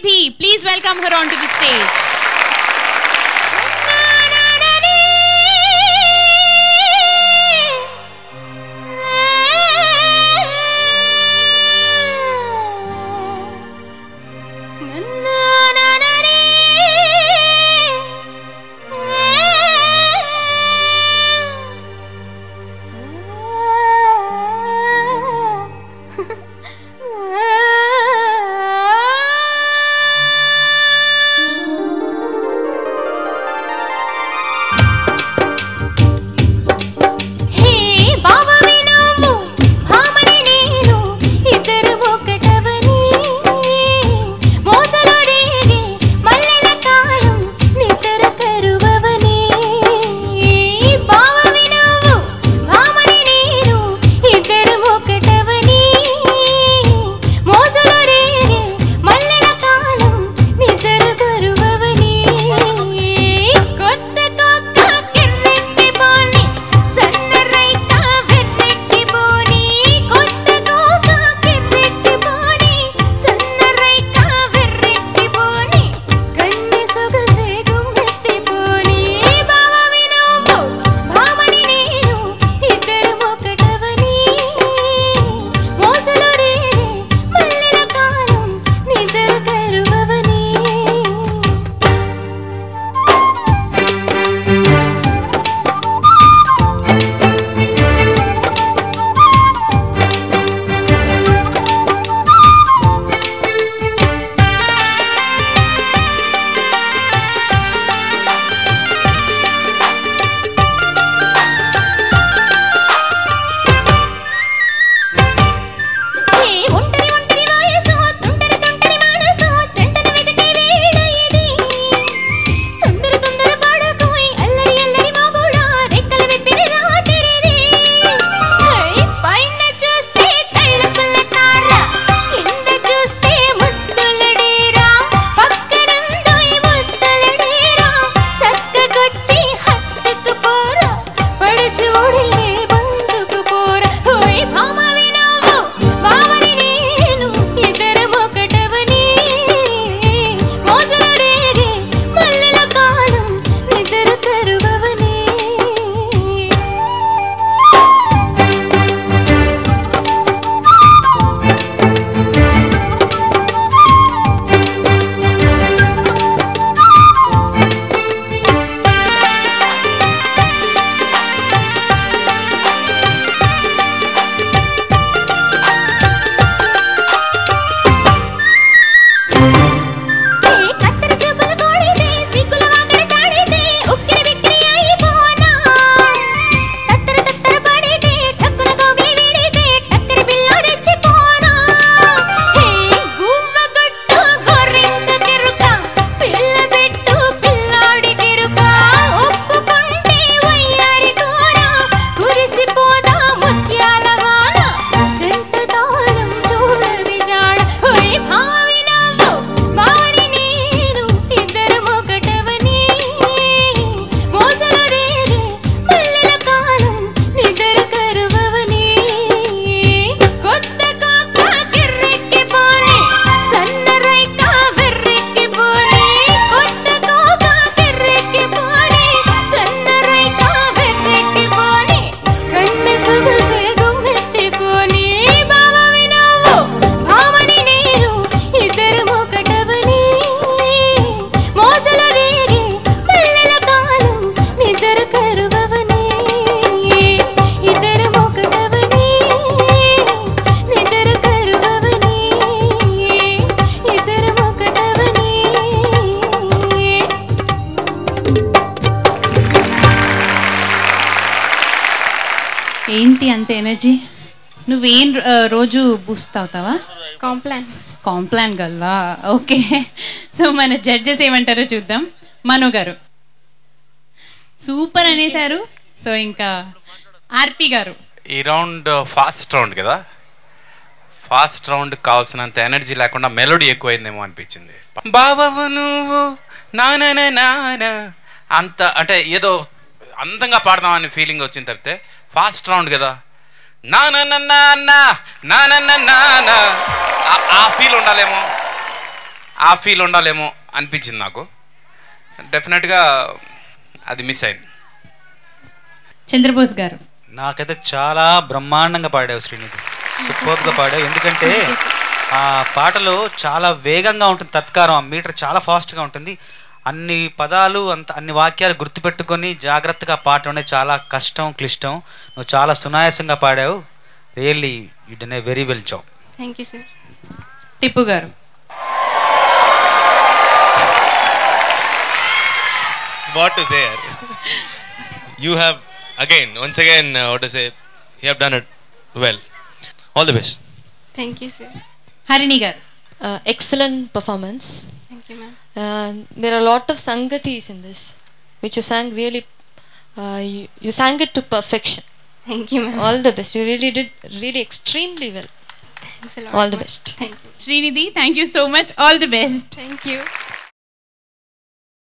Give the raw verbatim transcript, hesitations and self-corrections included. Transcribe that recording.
Srinidhi. Please welcome her onto the stage. Energy. You vein roju boost avtava? Complan. Complan galla. Okay. So mana judges eventaro chuddam. Manu garu. Super ane saru. So inka R P garu. E round fast round kada. Fast round kavalsinanta energy lekunda melody ekkuvaindemo anpichindi. Babavu nuvu na na na na anta ante edo andanga paadadam ani feeling ochindi tapithe fast round kada. Na na na na na na na na na na. A feel undalemo. ఆ feel ఉండాలేమో అనిపించింది నాకు. డెఫినెట్గా అది miss అయింది. చంద్రబోస్ గారు, నాకైతే చాలా బ్రహ్మాండంగా పాడావు శ్రీనిధి, సూపర్గా పాడావు. ఎందుకంటే ఆ పాటలో చాలా వేగంగా ఉంటుంది, తత్కారం ఆ మీటర్ చాలా ఫాస్ట్గా ఉంటుంది. అన్ని పదాలు అంత అన్ని వాక్యాలు గుర్తుపెట్టుకొని జాగ్రత్తగా పాడటం అనేది చాలా కష్టం, క్లిష్టం. నువ్వు చాలా సునాయాసంగా పాడావు. Really you did a very well job. Thank you sir. Tippu గారు, what to say? You have again once again uh, what to say, you have done it well. All the best. Thank you sir. Harinigar, uh, excellent performance. Thank you ma'am. Uh, there are a lot of sangatis in this which you sang really, uh, you, you sang it to perfection. Thank you ma'am. All the best. You really did really extremely well. Thanks a lot. All the best. Thank you. Srinidhi, thank you so much. All the best. Thank you.